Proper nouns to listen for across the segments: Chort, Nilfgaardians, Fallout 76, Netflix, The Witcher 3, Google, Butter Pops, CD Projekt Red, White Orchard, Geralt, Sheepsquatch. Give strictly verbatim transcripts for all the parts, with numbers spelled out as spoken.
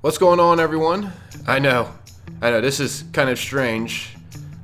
What's going on, everyone? I know, I know, this is kind of strange.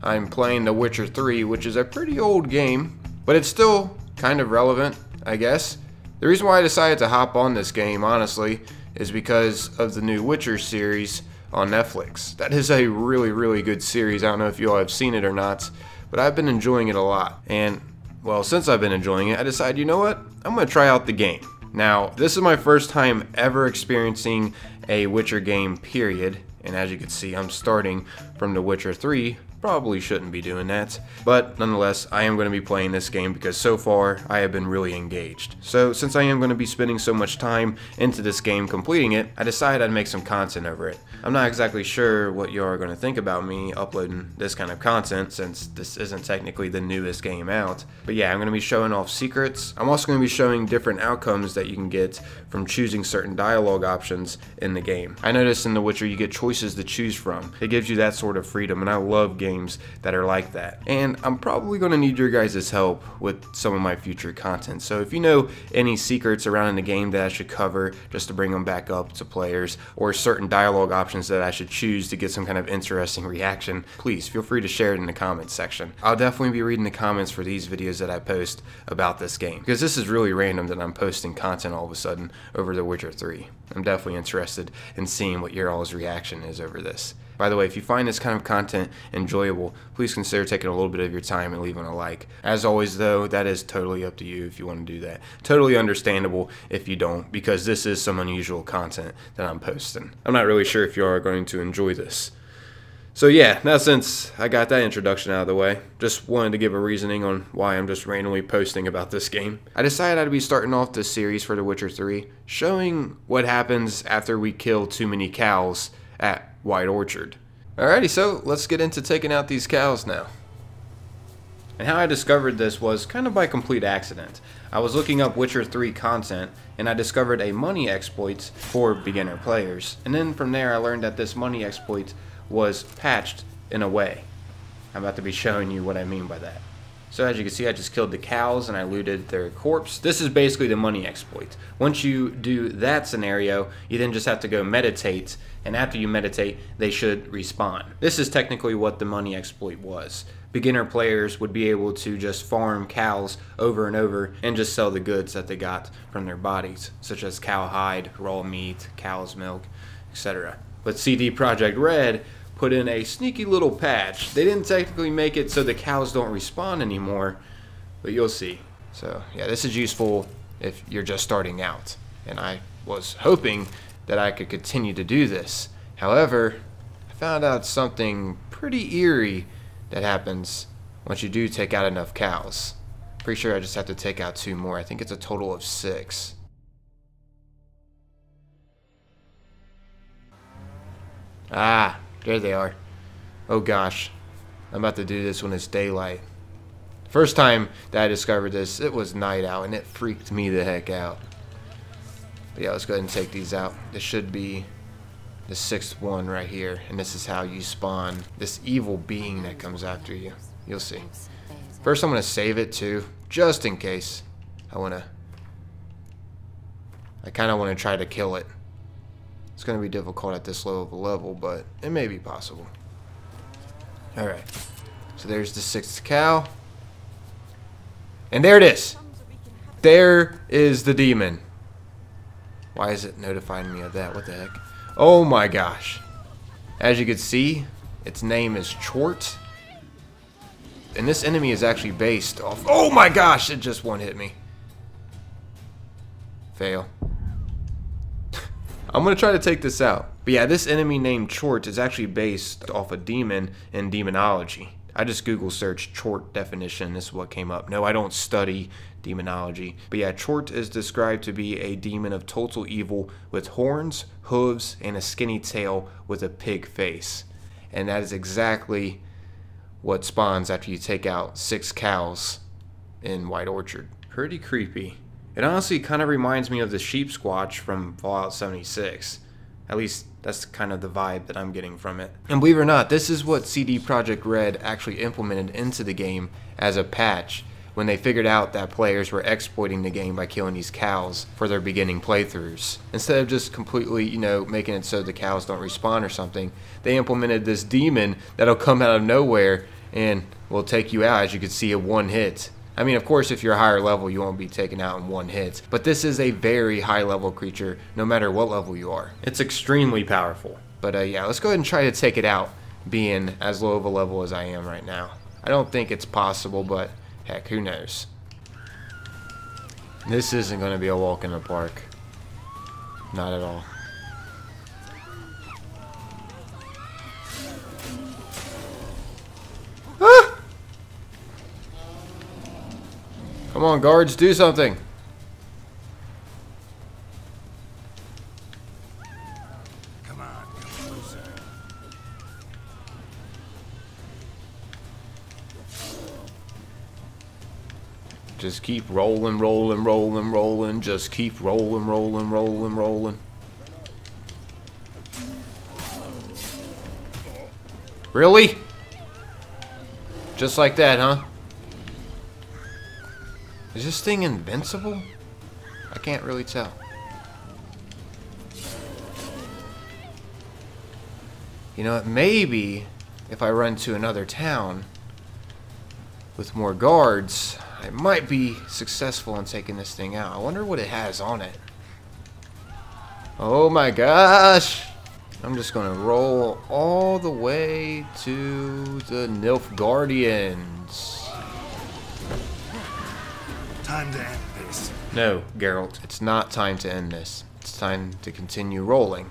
I'm playing The Witcher three, which is a pretty old game, but it's still kind of relevant, I guess. The reason why I decided to hop on this game, honestly, is because of the new Witcher series on Netflix. That is a really, really good series. I don't know if you all have seen it or not, but I've been enjoying it a lot. And, well, since I've been enjoying it, I decided, you know what? I'm gonna try out the game. Now, this is my first time ever experiencing a Witcher game, period. And as you can see, I'm starting from The Witcher three. Probably shouldn't be doing that. But nonetheless, I am going to be playing this game because so far, I have been really engaged. So since I am going to be spending so much time into this game completing it, I decided I'd make some content over it. I'm not exactly sure what you are going to think about me uploading this kind of content since this isn't technically the newest game out. But yeah, I'm going to be showing off secrets. I'm also going to be showing different outcomes that you can get from choosing certain dialogue options in the game. I noticed in The Witcher, you get choices to choose from. It gives you that sort of freedom, and I love games that are like that. And I'm probably going to need your guys' help with some of my future content. So if you know any secrets around in the game that I should cover just to bring them back up to players, or certain dialogue options that I should choose to get some kind of interesting reaction, please feel free to share it in the comments section. I'll definitely be reading the comments for these videos that I post about this game, because this is really random that I'm posting content all of a sudden over The Witcher three. I'm definitely interested in seeing what your all's reaction is over this. By the way, if you find this kind of content enjoyable, please consider taking a little bit of your time and leaving a like. As always though, that is totally up to you if you want to do that. Totally understandable if you don't, because this is some unusual content that I'm posting. I'm not really sure if you are going to enjoy this. So yeah, now since I got that introduction out of the way, just wanted to give a reasoning on why I'm just randomly posting about this game. I decided I'd be starting off this series for The Witcher three, showing what happens after we kill too many cows at White Orchard. Alrighty, so let's get into taking out these cows now. And how I discovered this was kind of by complete accident. I was looking up Witcher three content and I discovered a money exploit for beginner players. And then from there I learned that this money exploit was patched in a way. I'm about to be showing you what I mean by that. So as you can see, I just killed the cows and I looted their corpse. This is basically the money exploit. Once you do that scenario, you then just have to go meditate, and after you meditate, they should respawn. This is technically what the money exploit was. Beginner players would be able to just farm cows over and over and just sell the goods that they got from their bodies, such as cow hide, raw meat, cow's milk, et cetera. But C D Projekt Red put in a sneaky little patch. They didn't technically make it so the cows don't respawn anymore, but you'll see. So yeah, this is useful if you're just starting out, and I was hoping that I could continue to do this. However, I found out something pretty eerie that happens once you do take out enough cows. Pretty sure I just have to take out two more. I think it's a total of six. Ah, there they are. Oh gosh, I'm about to do this when it's daylight. First time that I discovered this, it was night out and it freaked me the heck out. But yeah, let's go ahead and take these out. This should be the sixth one right here, and this is how you spawn this evil being that comes after you. You'll see. First I'm gonna save it too, just in case. I wanna, I kinda wanna try to kill it. It's going to be difficult at this low of a level, but it may be possible. Alright, so there's the sixth cow. And there it is! There is the demon. Why is it notifying me of that? What the heck? Oh my gosh. As you can see, its name is Chort. And this enemy is actually based off... Oh my gosh! It just one hit me. Fail. I'm going to try to take this out. But yeah, this enemy named Chort is actually based off a demon in demonology. I just Google searched Chort definition. This is what came up. No, I don't study demonology. But yeah, Chort is described to be a demon of total evil with horns, hooves, and a skinny tail with a pig face. And that is exactly what spawns after you take out six cows in White Orchard. Pretty creepy. It honestly kind of reminds me of the Sheepsquatch from Fallout seventy-six. At least that's kind of the vibe that I'm getting from it. And believe it or not, this is what C D Projekt Red actually implemented into the game as a patch, when they figured out that players were exploiting the game by killing these cows for their beginning playthroughs. Instead of just completely, you know, making it so the cows don't respawn or something, they implemented this demon that'll come out of nowhere and will take you out, as you can see, in one hit. I mean, of course, if you're a higher level, you won't be taken out in one hit, but this is a very high level creature, no matter what level you are. It's extremely powerful. But uh, yeah, let's go ahead and try to take it out, being as low of a level as I am right now. I don't think it's possible, but heck, who knows? This isn't going to be a walk in the park. Not at all. Ah! Come on, guards, do something. Just keep rolling, rolling, rolling, rolling. Just keep rolling, rolling, rolling, rolling. Really? Just like that, huh? Is this thing invincible? I can't really tell. You know what? Maybe if I run to another town with more guards, I might be successful in taking this thing out. I wonder what it has on it. Oh my gosh! I'm just gonna roll all the way to the Nilfgaardians. Time to end this. No, Geralt. It's not time to end this. It's time to continue rolling,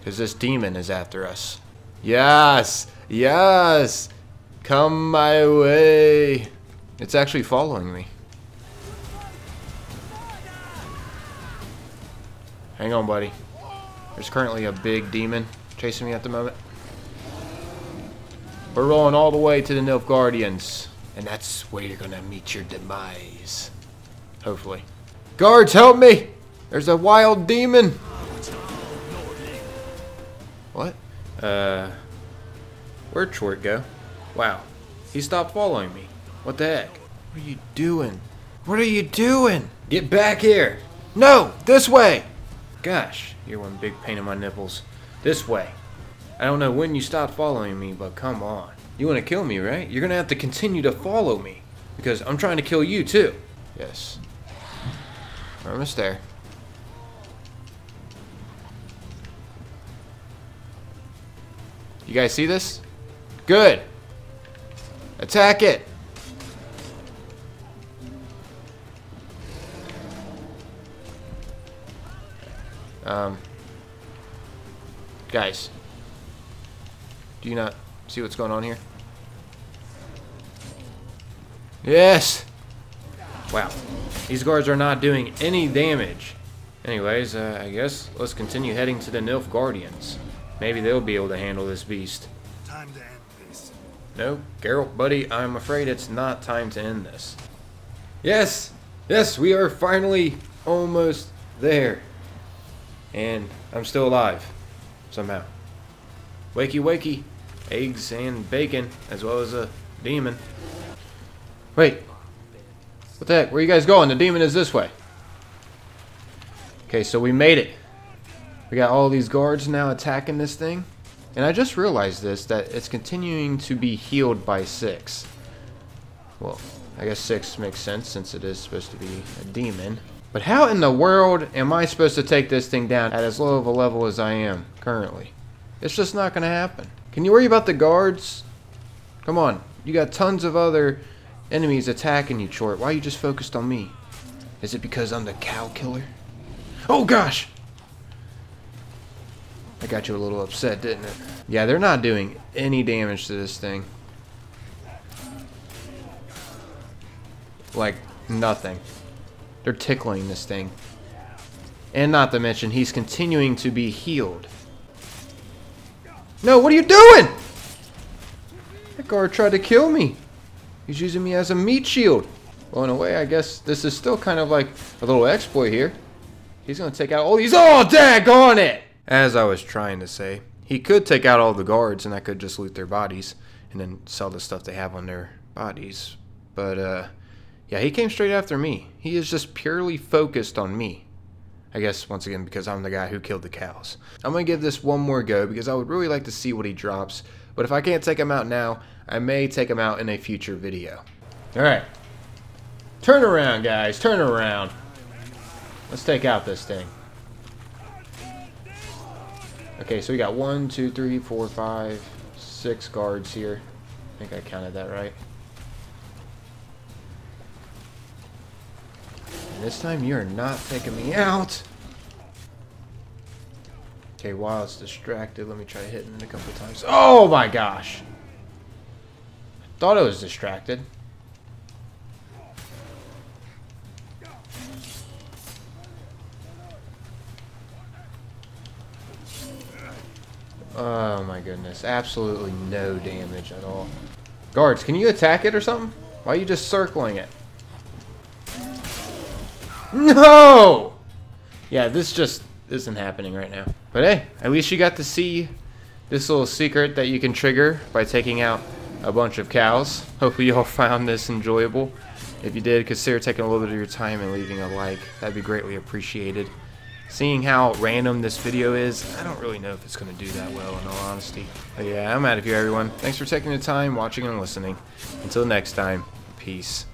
because this demon is after us. Yes! Yes! Come my way! It's actually following me. Hang on, buddy. There's currently a big demon chasing me at the moment. We're rolling all the way to the Nilfgaardians, and that's where you're gonna meet your demise. Hopefully. Guards, help me! There's a wild demon! What? Uh... Where'd Chort go? Wow. He stopped following me. What the heck? What are you doing? What are you doing? Get back here! No! This way! Gosh, you're one big pain in my nipples. This way. I don't know when you stopped following me, but come on. You want to kill me, right? You're going to have to continue to follow me, because I'm trying to kill you, too. Yes. We're almost there. You guys see this? Good! Attack it! Um, guys, do you not see what's going on here? Yes! Wow, these guards are not doing any damage. Anyways, uh, I guess let's continue heading to the Nilfgaardians. Maybe they'll be able to handle this beast. Time to end this. No, Geralt, buddy, I'm afraid it's not time to end this. Yes! Yes, we are finally almost there. And I'm still alive, somehow. Wakey wakey, eggs and bacon, as well as a demon. Wait, what the heck, where are you guys going? The demon is this way. Okay, so we made it. We got all these guards now attacking this thing. And I just realized this, that it's continuing to be healed by six. Well, I guess six makes sense since it is supposed to be a demon. But how in the world am I supposed to take this thing down at as low of a level as I am currently? It's just not going to happen. Can you worry about the guards? Come on. You got tons of other enemies attacking you, Chort. Why are you just focused on me? Is it because I'm the cow killer? Oh, gosh! I got you a little upset, didn't it? Yeah, they're not doing any damage to this thing. Like, nothing. They're tickling this thing. And not to mention, he's continuing to be healed. No, what are you doing? That guard tried to kill me. He's using me as a meat shield. Well, in a way, I guess this is still kind of like a little exploit here. He's going to take out all these... Oh, daggone it! As I was trying to say, he could take out all the guards and I could just loot their bodies and then sell the stuff they have on their bodies. But, uh... Yeah, he came straight after me. He is just purely focused on me. I guess, once again, because I'm the guy who killed the cows. I'm going to give this one more go because I would really like to see what he drops. But if I can't take him out now, I may take him out in a future video. Alright. Turn around, guys. Turn around. Let's take out this thing. Okay, so we got one, two, three, four, five, six guards here. I think I counted that right. And this time you're not taking me out. Okay, while it's distracted, let me try hitting it a couple of times. Oh my gosh! I thought it was distracted. Oh my goodness, absolutely no damage at all. Guards, can you attack it or something? Why are you just circling it? No! Yeah, this just isn't happening right now. But hey, at least you got to see this little secret that you can trigger by taking out a bunch of cows. Hopefully you all found this enjoyable. If you did, consider taking a little bit of your time and leaving a like. That'd be greatly appreciated. Seeing how random this video is, I don't really know if it's going to do that well, in all honesty. But yeah, I'm out of here, everyone. Thanks for taking the time, watching, and listening. Until next time, peace.